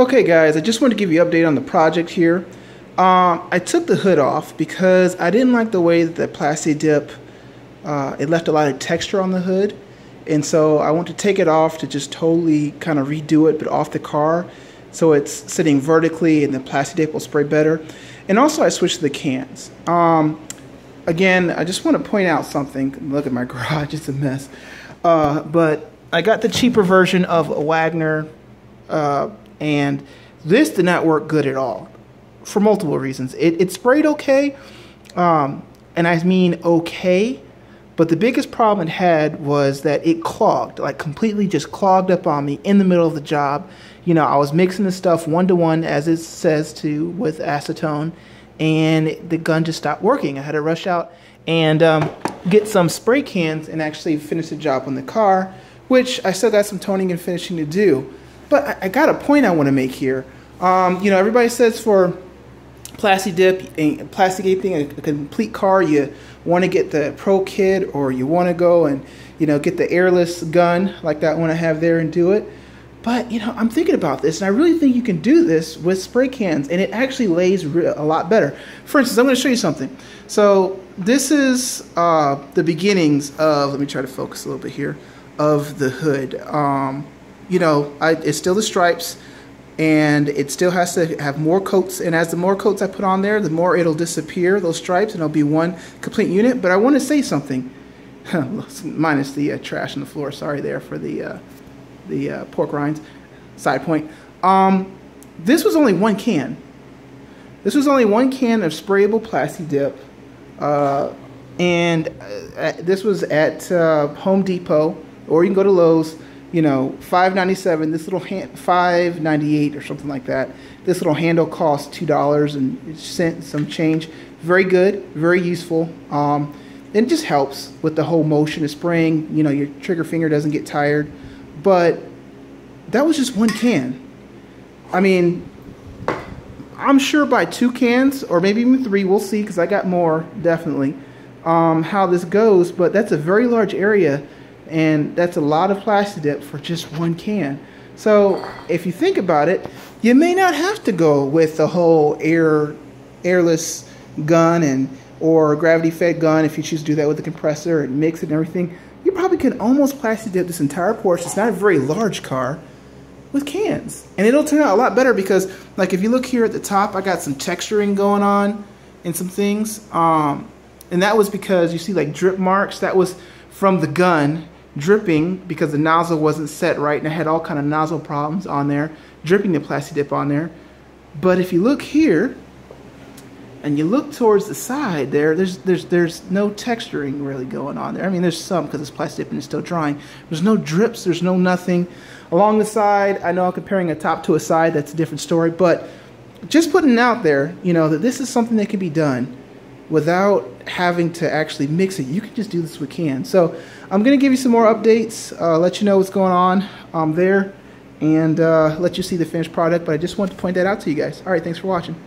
Okay guys, I just wanted to give you an update on the project here. I took the hood off because I didn't like the way that the Plasti Dip, it left a lot of texture on the hood. And so I want to take it off to just totally kind of redo it, but off the car. So it's sitting vertically and the Plasti Dip will spray better. And also I switched to the cans. Again, I just want to point out something. Look at my garage, it's a mess. But I got the cheaper version of a Wagner, and this did not work good at all. For multiple reasons. It sprayed okay, and I mean okay, but the biggest problem it had was that it clogged, like completely just clogged up on me in the middle of the job. You know, I was mixing the stuff one-to-one, as it says to, with acetone, and the gun just stopped working. I had to rush out and get some spray cans and actually finish the job on the car, which I still got some toning and finishing to do. But I got a point I want to make here. You know, everybody says for Plasti Dip and Plasti Dip, a complete car, you want to get the pro kit, or you want to go and, you know, get the airless gun like that one I have there and do it. But, you know, I'm thinking about this, and I really think you can do this with spray cans, and it actually lays a lot better. For instance, I'm going to show you something. So this is the beginnings of, let me try to focus a little bit here, of the hood. You know, it's still the stripes. And it still has to have more coats, and as the more coats I put on there, the more it'll disappear, those stripes, and it'll be one complete unit. But I want to say something, minus the trash on the floor, sorry there for the pork rinds, side point. This was only one can. This was only one can of sprayable Plasti Dip, and this was at Home Depot, or you can go to Lowe's. You know, $5.97, this little hand, $5.98 or something like that. This little handle costs $2.00 some change. Very good, very useful. And it just helps with the whole motion of spraying. You know, your trigger finger doesn't get tired. But that was just one can. I mean, I'm sure by two cans, or maybe even three, we'll see, because I got more, definitely, how this goes. But that's a very large area. And that's a lot of Plasti Dip for just one can. So if you think about it, you may not have to go with the whole airless gun or gravity-fed gun if you choose to do that with the compressor and mix it and everything. You probably can almost Plasti Dip this entire Porsche. It's not a very large car with cans. And it'll turn out a lot better because, like, if you look here at the top, I got some texturing going on and some things. And that was because you see, like, drip marks. That was from the gun dripping because the nozzle wasn't set right, and I had all kind of nozzle problems on there, dripping the Plasti Dip on there. But if you look here and you look towards the side there, there's no texturing really going on there. I mean, there's some because it's Plasti Dip and it's still drying. There's no drips, there's no nothing. Along the side, I know I'm comparing a top to a side, that's a different story, but just putting it out there, you know, that this is something that can be done without having to actually mix it. You can just do this with cans. So I'm going to give you some more updates, let you know what's going on there, and let you see the finished product. But I just wanted to point that out to you guys. All right, thanks for watching.